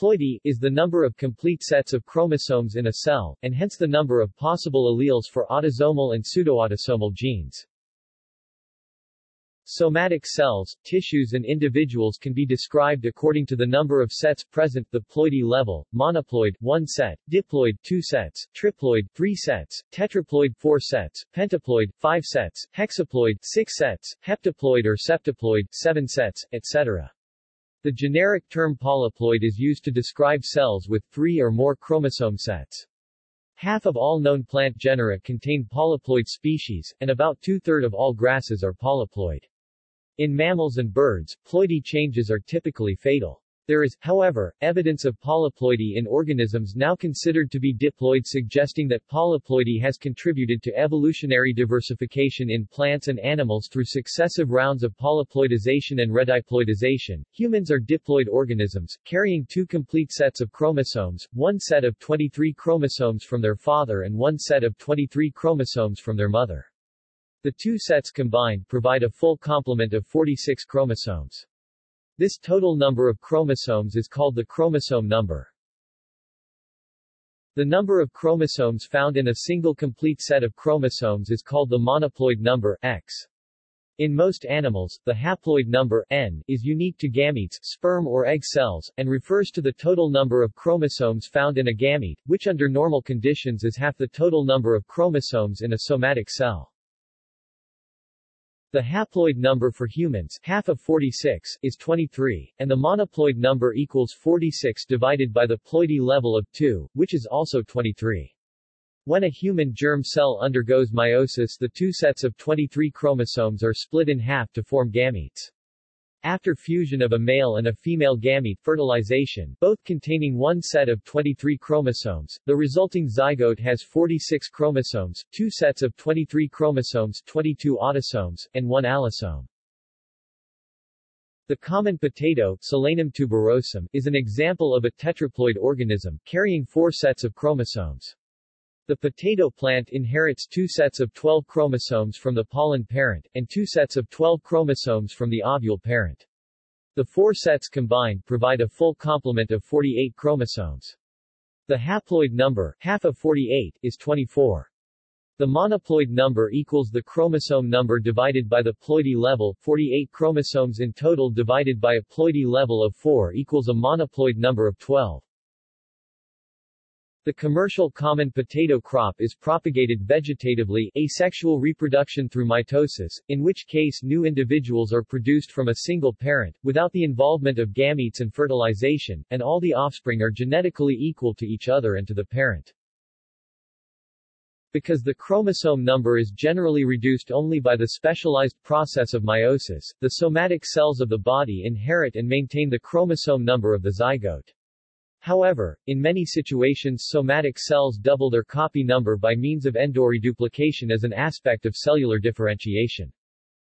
Ploidy is the number of complete sets of chromosomes in a cell, and hence the number of possible alleles for autosomal and pseudoautosomal genes. Somatic cells, tissues and individuals can be described according to the number of sets present, the ploidy level, monoploid, 1 set, diploid, 2 sets, triploid, 3 sets, tetraploid, 4 sets, pentaploid, 5 sets, hexaploid, 6 sets, heptaploid or septaploid, 7 sets, etc. The generic term polyploid is used to describe cells with 3 or more chromosome sets. Half of all known plant genera contain polyploid species, and about 2/3 of all grasses are polyploid. In mammals and birds, ploidy changes are typically fatal. There is, however, evidence of polyploidy in organisms now considered to be diploid, suggesting that polyploidy has contributed to evolutionary diversification in plants and animals through successive rounds of polyploidization and rediploidization. Humans are diploid organisms, carrying 2 complete sets of chromosomes, 1 set of 23 chromosomes from their father and 1 set of 23 chromosomes from their mother. The 2 sets combined provide a full complement of 46 chromosomes. This total number of chromosomes is called the chromosome number. The number of chromosomes found in a single complete set of chromosomes is called the monoploid number, X. In most animals, the haploid number, N, is unique to gametes, sperm or egg cells, and refers to the total number of chromosomes found in a gamete, which under normal conditions is half the total number of chromosomes in a somatic cell. The haploid number for humans, half of 46, is 23, and the monoploid number equals 46 divided by the ploidy level of 2, which is also 23. When a human germ cell undergoes meiosis, the 2 sets of 23 chromosomes are split in half to form gametes. After fusion of a male and a female gamete, fertilization, both containing 1 set of 23 chromosomes, the resulting zygote has 46 chromosomes, 2 sets of 23 chromosomes, 22 autosomes, and 1 allosome. The common potato, Solanum tuberosum, is an example of a tetraploid organism, carrying 4 sets of chromosomes. The potato plant inherits 2 sets of 12 chromosomes from the pollen parent, and 2 sets of 12 chromosomes from the ovule parent. The 4 sets combined provide a full complement of 48 chromosomes. The haploid number, half of 48, is 24. The monoploid number equals the chromosome number divided by the ploidy level, 48 chromosomes in total divided by a ploidy level of 4 equals a monoploid number of 12. The commercial common potato crop is propagated vegetatively, asexual reproduction through mitosis, in which case new individuals are produced from a single parent, without the involvement of gametes and fertilization, and all the offspring are genetically equal to each other and to the parent. Because the chromosome number is generally reduced only by the specialized process of meiosis, the somatic cells of the body inherit and maintain the chromosome number of the zygote. However, in many situations somatic cells double their copy number by means of endoreduplication as an aspect of cellular differentiation.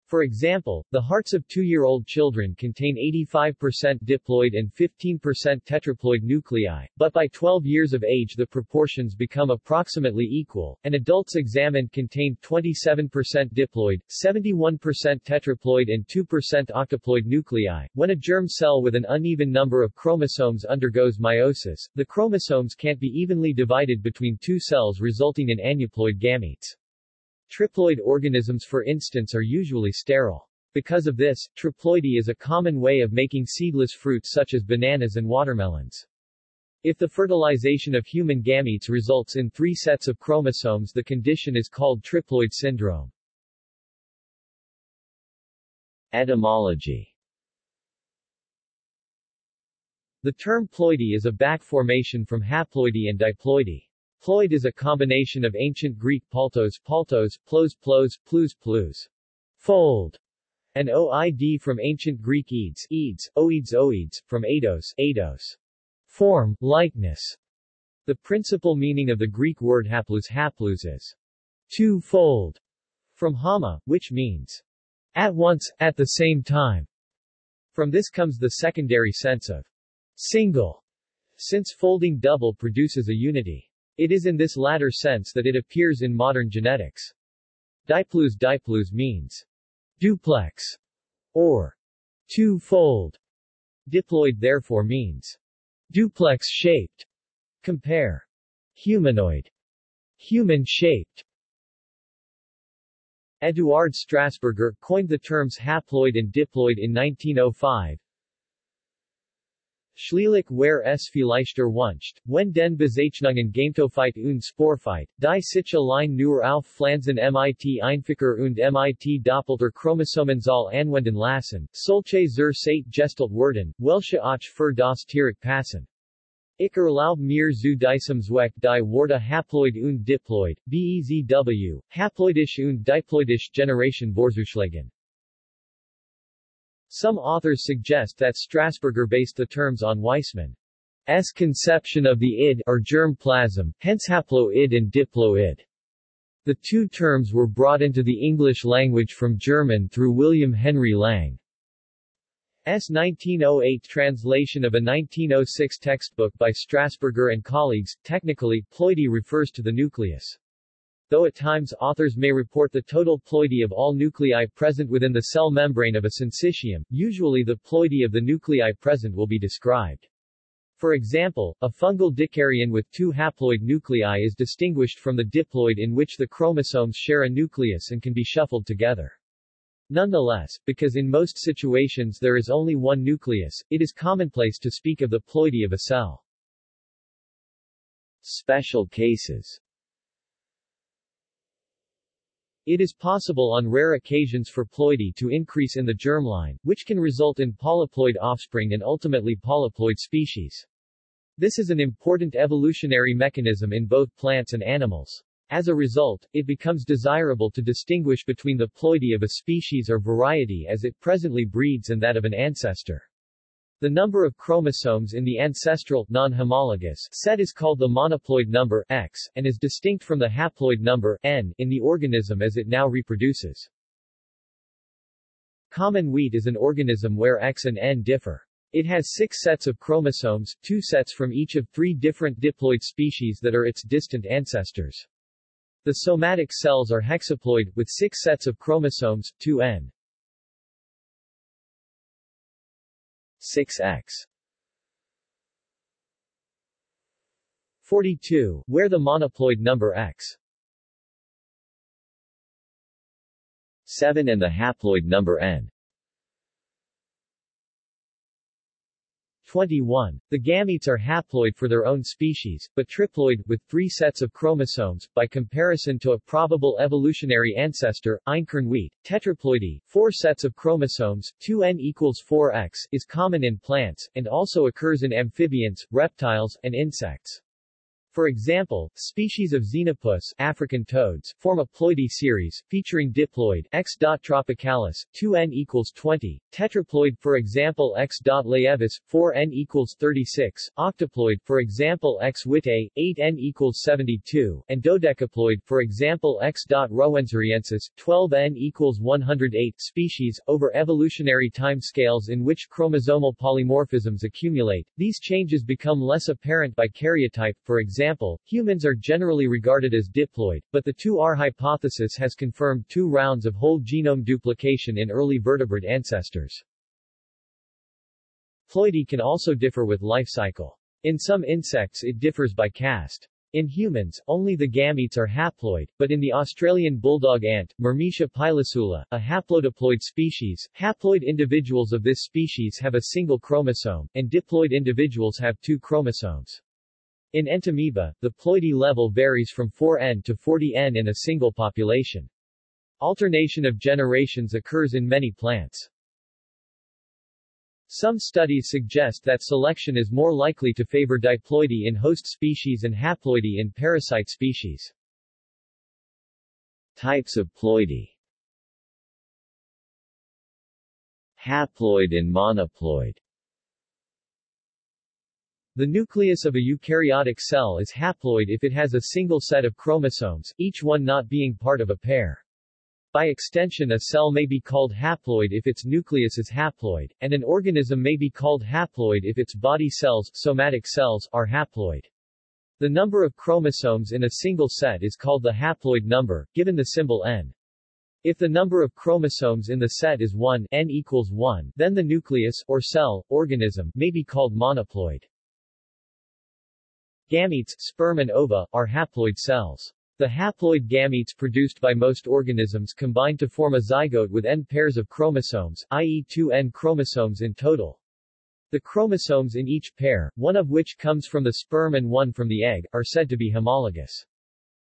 For example, the hearts of 2-year-old children contain 85% diploid and 15% tetraploid nuclei, but by 12 years of age the proportions become approximately equal, and adults examined contained 27% diploid, 71% tetraploid and 2% octaploid nuclei. When a germ cell with an uneven number of chromosomes undergoes meiosis, the chromosomes can't be evenly divided between 2 cells, resulting in aneuploid gametes. Triploid organisms, for instance, are usually sterile. Because of this, triploidy is a common way of making seedless fruits such as bananas and watermelons. If the fertilization of human gametes results in 3 sets of chromosomes, the condition is called triploid syndrome. Etymology. The term ploidy is a back formation from haploidy and diploidy. Ploid is a combination of ancient Greek paltos, paltos, plos, plos, plous, plous, fold, and oid from ancient Greek eids, eids, oids, oids, from eidos, eidos, form, likeness. The principal meaning of the Greek word haplous, haplous is two-fold, from hama, which means at once, at the same time. From this comes the secondary sense of single, since folding double produces a unity. It is in this latter sense that it appears in modern genetics. Diplous, diplous means duplex or two-fold. Diploid therefore means Duplex-shaped. Compare. Humanoid. Human-shaped. Eduard Strasburger coined the terms haploid and diploid in 1905. Schleielich ware es vielleicht erwünscht, wenn den Bezeichnungen Gametophyt und Sporphyt, die sich allein nur auf Pflanzen mit Einficker und mit doppelter Chromosomenzahl anwenden lassen, solche zur Zeit gestalt werden, welche auch für das Tierreich passen. Ich erlaube mir zu diesem Zweck die Worte haploid und diploid, bezw, haploidisch und diploidisch Generation vorzuschlagen. Some authors suggest that Strasburger based the terms on Weismann's conception of the id or germplasm, hence haploid and diploid. The two terms were brought into the English language from German through William Henry Lang's 1908 translation of a 1906 textbook by Strasburger and colleagues. Technically, ploidy refers to the nucleus, though at times authors may report the total ploidy of all nuclei present within the cell membrane of a syncytium. Usually the ploidy of the nuclei present will be described. For example, a fungal dicarion with two haploid nuclei is distinguished from the diploid in which the chromosomes share a nucleus and can be shuffled together. Nonetheless, because in most situations there is only one nucleus, it is commonplace to speak of the ploidy of a cell. Special cases. It is possible on rare occasions for ploidy to increase in the germline, which can result in polyploid offspring and ultimately polyploid species. This is an important evolutionary mechanism in both plants and animals. As a result, it becomes desirable to distinguish between the ploidy of a species or variety as it presently breeds and that of an ancestor. The number of chromosomes in the ancestral, non-homologous set is called the monoploid number X, and is distinct from the haploid number N in the organism as it now reproduces. Common wheat is an organism where X and N differ. It has 6 sets of chromosomes, 2 sets from each of 3 different diploid species that are its distant ancestors. The somatic cells are hexaploid, with 6 sets of chromosomes, 2N. 6x 42, where the monoploid number X 7 and the haploid number N 21. The gametes are haploid for their own species, but triploid, with 3 sets of chromosomes, by comparison to a probable evolutionary ancestor, einkornwheat. Tetraploidy, 4 sets of chromosomes, 2N equals 4X, is common in plants, and also occurs in amphibians, reptiles, and insects. For example, species of Xenopus African toads form a ploidy series, featuring diploid X. tropicalis, 2N equals 20, tetraploid for example X. laevis, 4N equals 36, octaploid for example X. wita, 8N equals 72, and dodecaploid for example X. rowensariensis, 12N equals 108 species. Over evolutionary time scales in which chromosomal polymorphisms accumulate, these changes become less apparent by karyotype. For example, humans are generally regarded as diploid, but the 2R hypothesis has confirmed 2 rounds of whole genome duplication in early vertebrate ancestors. Ploidy can also differ with life cycle. In some insects it differs by caste. In humans, only the gametes are haploid, but in the Australian bulldog ant, Myrmecia pilosula, a haplodiploid species, haploid individuals of this species have a single chromosome, and diploid individuals have 2 chromosomes. In Entamoeba, the ploidy level varies from 4N to 40N in a single population. Alternation of generations occurs in many plants. Some studies suggest that selection is more likely to favor diploidy in host species and haploidy in parasite species. Types of ploidy. Haploid and monoploid. The nucleus of a eukaryotic cell is haploid if it has a single set of chromosomes, each one not being part of a pair. By extension, a cell may be called haploid if its nucleus is haploid, and an organism may be called haploid if its body cells, somatic cells, are haploid. The number of chromosomes in a single set is called the haploid number, given the symbol N. If the number of chromosomes in the set is 1, N equals 1, then the nucleus, or cell, organism, may be called monoploid. Gametes, sperm and ova, are haploid cells. The haploid gametes produced by most organisms combine to form a zygote with n pairs of chromosomes, i.e. 2 n chromosomes in total. The chromosomes in each pair, one of which comes from the sperm and one from the egg, are said to be homologous.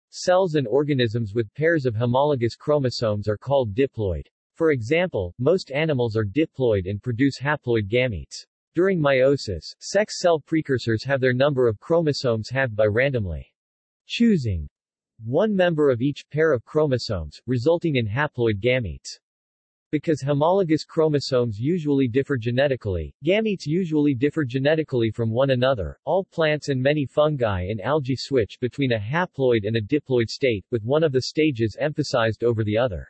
Cells and organisms with pairs of homologous chromosomes are called diploid. For example, most animals are diploid and produce haploid gametes. During meiosis, sex cell precursors have their number of chromosomes halved by randomly choosing one member of each pair of chromosomes, resulting in haploid gametes. Because homologous chromosomes usually differ genetically, gametes usually differ genetically from one another. All plants and many fungi and algae switch between a haploid and a diploid state, with one of the stages emphasized over the other.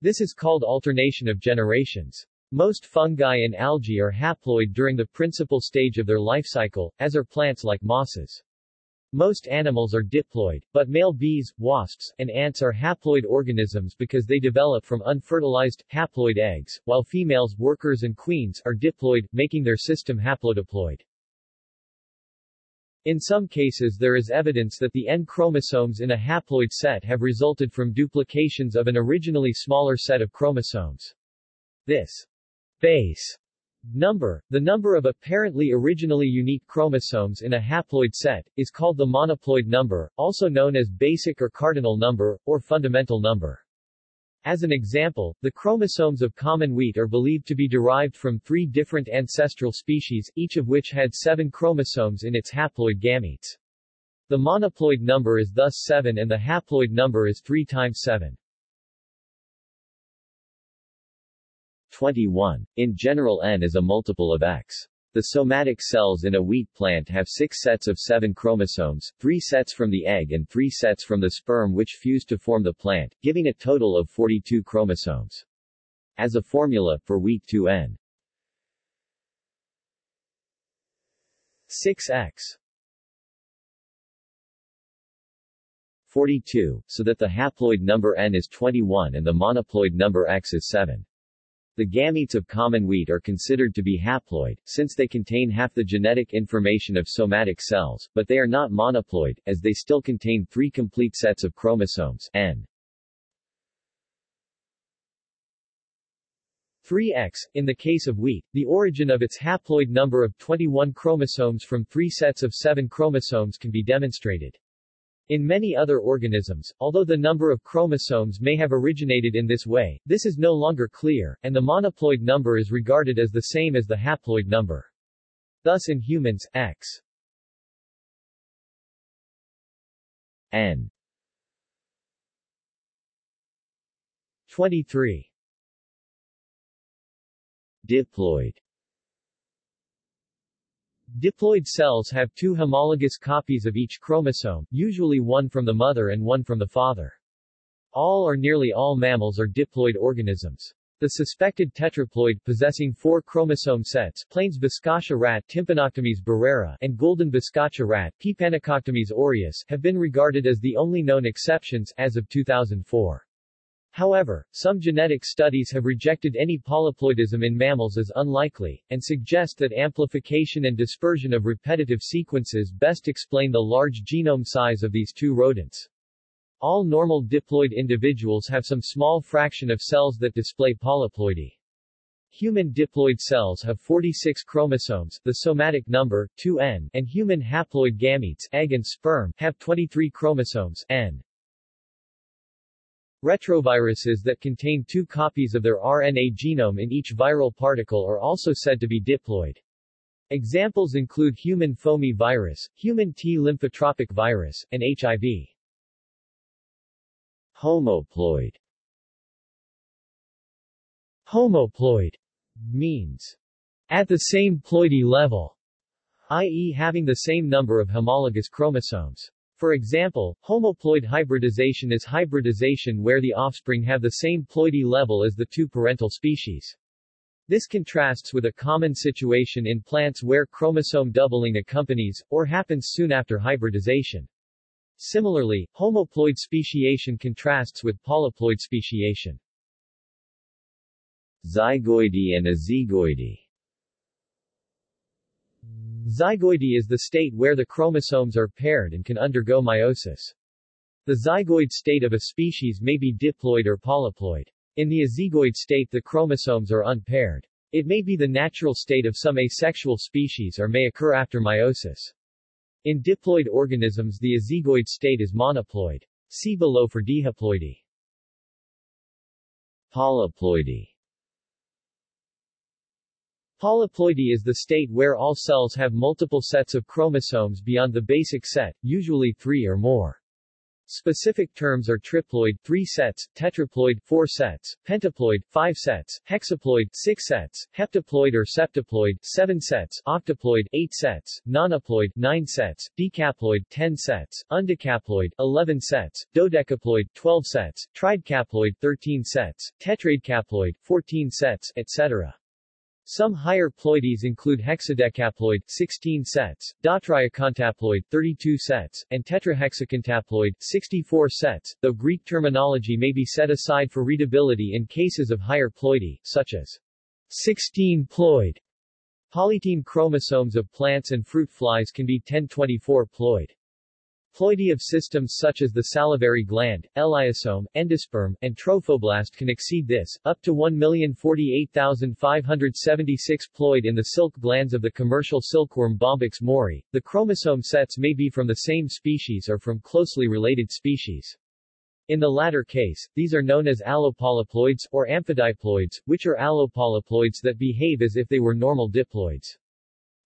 This is called alternation of generations. Most fungi and algae are haploid during the principal stage of their life cycle, as are plants like mosses. Most animals are diploid, but male bees, wasps, and ants are haploid organisms because they develop from unfertilized, haploid eggs, while females, workers and queens, are diploid, making their system haplodiploid. In some cases there is evidence that the N chromosomes in a haploid set have resulted from duplications of an originally smaller set of chromosomes. This base number, the number of apparently originally unique chromosomes in a haploid set, is called the monoploid number, also known as basic or cardinal number, or fundamental number. As an example, the chromosomes of common wheat are believed to be derived from 3 different ancestral species, each of which had 7 chromosomes in its haploid gametes. The monoploid number is thus 7 and the haploid number is 3 times 7. 21. In general, N is a multiple of X. The somatic cells in a wheat plant have 6 sets of 7 chromosomes, 3 sets from the egg and 3 sets from the sperm, which fuse to form the plant, giving a total of 42 chromosomes. As a formula, for wheat 2N 6X 42, so that the haploid number N is 21 and the monoploid number X is 7. The gametes of common wheat are considered to be haploid, since they contain half the genetic information of somatic cells, but they are not monoploid, as they still contain 3 complete sets of chromosomes, N 3X. In the case of wheat, the origin of its haploid number of 21 chromosomes from 3 sets of 7 chromosomes can be demonstrated. In many other organisms, although the number of chromosomes may have originated in this way, this is no longer clear, and the monoploid number is regarded as the same as the haploid number. Thus in humans, X N 23 diploid. Diploid cells have 2 homologous copies of each chromosome, usually one from the mother and one from the father. All or nearly all mammals are diploid organisms. The suspected tetraploid, possessing 4 chromosome sets, Plains biscacha rat Tympanoctomys barrera and golden biscacha rat Pipanococtomys aureus, have been regarded as the only known exceptions, as of 2004. However, some genetic studies have rejected any polyploidism in mammals as unlikely, and suggest that amplification and dispersion of repetitive sequences best explain the large genome size of these 2 rodents. All normal diploid individuals have some small fraction of cells that display polyploidy. Human diploid cells have 46 chromosomes, the somatic number, 2N, and human haploid gametes, egg and sperm, have 23 chromosomes, N. Retroviruses that contain 2 copies of their RNA genome in each viral particle are also said to be diploid. Examples include human foamy virus, human T lymphotropic virus, and HIV. Homoploid. Homoploid means at the same ploidy level, i.e. having the same number of homologous chromosomes. For example, homoploid hybridization is hybridization where the offspring have the same ploidy level as the 2 parental species. This contrasts with a common situation in plants where chromosome doubling accompanies, or happens soon after hybridization. Similarly, homoploid speciation contrasts with polyploid speciation. Zygoidy and azygoidy. Zygoidy is the state where the chromosomes are paired and can undergo meiosis. The zygoid state of a species may be diploid or polyploid. In the azygoid state, the chromosomes are unpaired. It may be the natural state of some asexual species or may occur after meiosis. In diploid organisms, the azygoid state is monoploid. See below for diploidy. Polyploidy. Polyploidy is the state where all cells have multiple sets of chromosomes beyond the basic set, usually 3 or more. Specific terms are triploid 3 sets, tetraploid 4 sets, pentaploid 5 sets, hexaploid 6 sets, heptaploid or septaploid 7 sets, octaploid 8 sets, nonaploid 9 sets, decaploid 10 sets, undecaploid 11 sets, dodecaploid 12 sets, tridecaploid 13 sets, tetradecaploid 14 sets, etc. Some higher ploides include hexadecaploid 16 sets, dotriocontaploid 32 sets, and tetrahexacontaploid 64 sets, though Greek terminology may be set aside for readability in cases of higher ploidy, such as 16-ploid. Polytene chromosomes of plants and fruit flies can be 10-24-ploid. Ploidy of systems such as the salivary gland, elaiosome, endosperm, and trophoblast can exceed this, up to 1,048,576 ploid in the silk glands of the commercial silkworm Bombyx mori. The chromosome sets may be from the same species or from closely related species. In the latter case, these are known as allopolyploids, or amphidiploids, which are allopolyploids that behave as if they were normal diploids.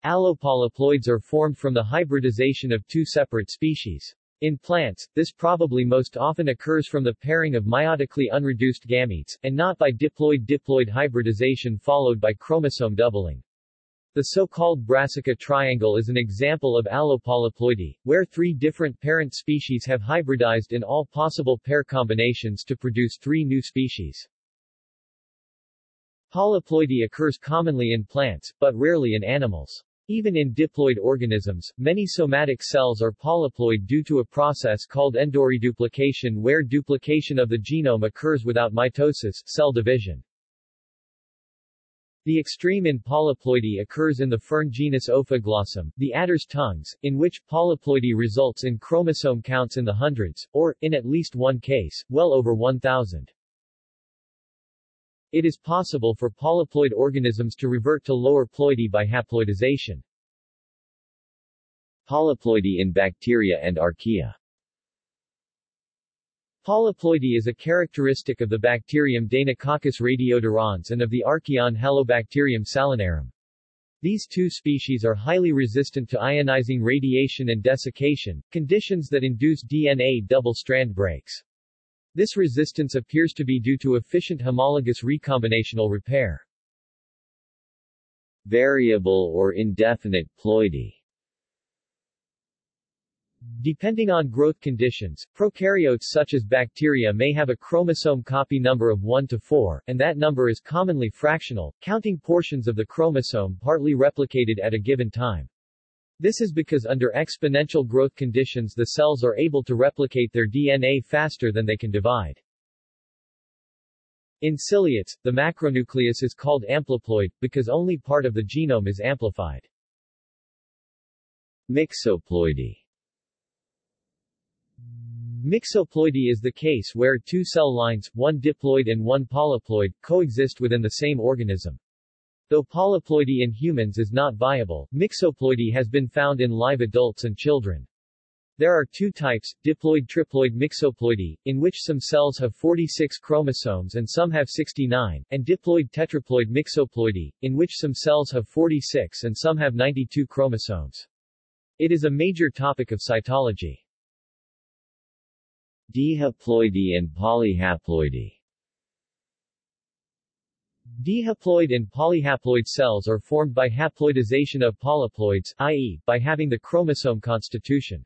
Allopolyploids are formed from the hybridization of two separate species. In plants, this probably most often occurs from the pairing of meiotically unreduced gametes, and not by diploid-diploid hybridization followed by chromosome doubling. The so-called Brassica triangle is an example of allopolyploidy, where 3 different parent species have hybridized in all possible pair combinations to produce 3 new species. Polyploidy occurs commonly in plants, but rarely in animals. Even in diploid organisms, many somatic cells are polyploid due to a process called endoreduplication, where duplication of the genome occurs without mitosis, cell division. The extreme in polyploidy occurs in the fern genus Ophioglossum, the adder's tongues, in which polyploidy results in chromosome counts in the hundreds, or, in at least one case, well over 1,000. It is possible for polyploid organisms to revert to lower ploidy by haploidization. Polyploidy in bacteria and archaea. Polyploidy is a characteristic of the bacterium Deinococcus radiodurans and of the archaeon Halobacterium salinarum. These 2 species are highly resistant to ionizing radiation and desiccation, conditions that induce DNA double-strand breaks. This resistance appears to be due to efficient homologous recombinational repair. Variable or indefinite ploidy. Depending on growth conditions, prokaryotes such as bacteria may have a chromosome copy number of 1 to 4, and that number is commonly fractional, counting portions of the chromosome partly replicated at a given time. This is because under exponential growth conditions the cells are able to replicate their DNA faster than they can divide. In ciliates, the macronucleus is called ampliploid, because only part of the genome is amplified. Mixoploidy. Mixoploidy is the case where 2 cell lines, one diploid and one polyploid, coexist within the same organism. Though polyploidy in humans is not viable, mixoploidy has been found in live adults and children. There are 2 types, diploid-triploid mixoploidy, in which some cells have 46 chromosomes and some have 69, and diploid-tetraploid mixoploidy, in which some cells have 46 and some have 92 chromosomes. It is a major topic of cytology. Dihaploidy and polyhaploidy. Dihaploid and polyhaploid cells are formed by haploidization of polyploids, i.e., by having the chromosome constitution.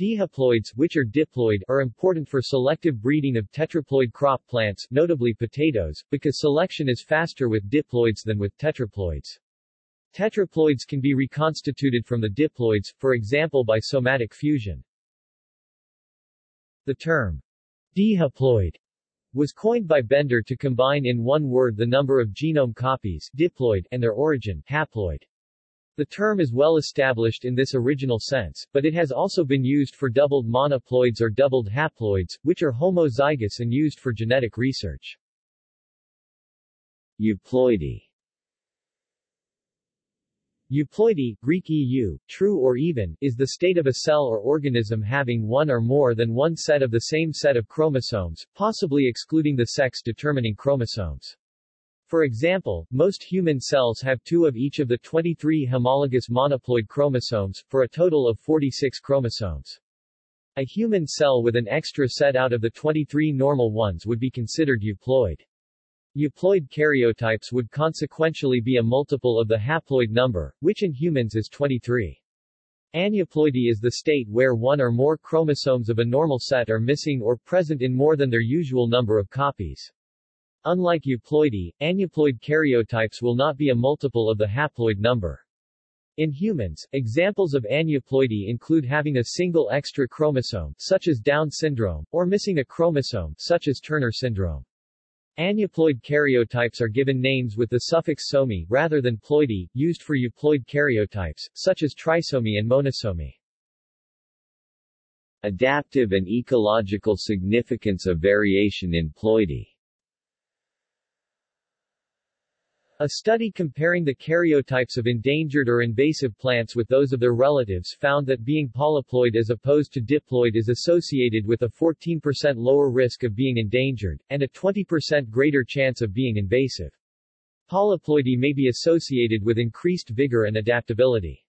Dihaploids, which are diploid, are important for selective breeding of tetraploid crop plants, notably potatoes, because selection is faster with diploids than with tetraploids. Tetraploids can be reconstituted from the diploids, for example by somatic fusion. The term dihaploid was coined by Bender to combine in one word the number of genome copies diploid and their origin haploid. The term is well established in this original sense, but it has also been used for doubled monoploids or doubled haploids, which are homozygous and used for genetic research. Euploidy. Euploidy, Greek eu, true or even, is the state of a cell or organism having one or more than one set of the same set of chromosomes, possibly excluding the sex-determining chromosomes. For example, most human cells have two of each of the 23 homologous monoploid chromosomes, for a total of 46 chromosomes. A human cell with an extra set out of the 23 normal ones would be considered euploid. Euploid karyotypes would consequentially be a multiple of the haploid number, which in humans is 23. Aneuploidy is the state where one or more chromosomes of a normal set are missing or present in more than their usual number of copies. Unlike euploidy, aneuploid karyotypes will not be a multiple of the haploid number. In humans, examples of aneuploidy include having a single extra chromosome, such as Down syndrome, or missing a chromosome, such as Turner syndrome. Aneuploid karyotypes are given names with the suffix somy rather than ploidy, used for euploid karyotypes, such as trisomy and monosomy. Adaptive and ecological significance of variation in ploidy. A study comparing the karyotypes of endangered or invasive plants with those of their relatives found that being polyploid as opposed to diploid is associated with a 14% lower risk of being endangered, and a 20% greater chance of being invasive. Polyploidy may be associated with increased vigor and adaptability.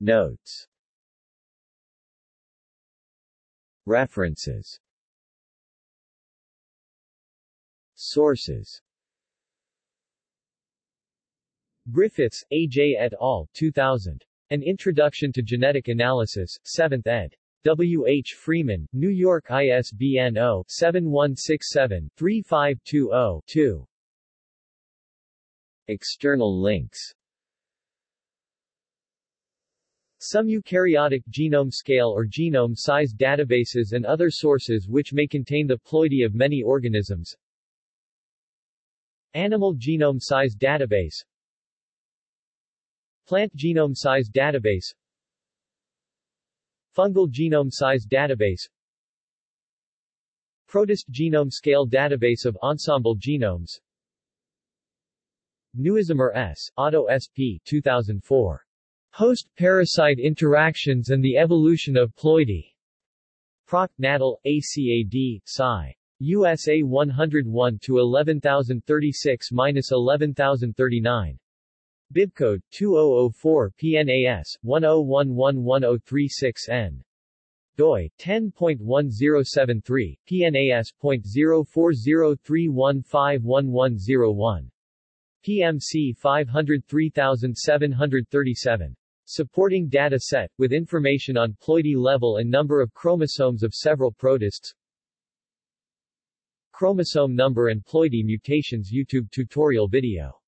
Notes. References. Sources. Griffiths, A.J. et al., 2000. An Introduction to Genetic Analysis, 7th ed. W. H. Freeman, New York. ISBN 0-7167-3520-2. External links. Some eukaryotic genome scale or genome size databases and other sources which may contain the ploidy of many organisms. Animal genome size database. Plant genome size database. Fungal genome size database. Protist genome scale database of ensemble genomes. Neuisomer S. Otto S.P. 2004. Host-parasite interactions and the evolution of ploidy. Proc. Natal, ACAD, Sci. USA 101-11036-11039. Bibcode 2004 PNAS 10111036N. DOI 10.1073 PNAS.0403151101. PMC 503737. Supporting data set with information on ploidy level and number of chromosomes of several protists. Chromosome number and ploidy mutations YouTube tutorial video.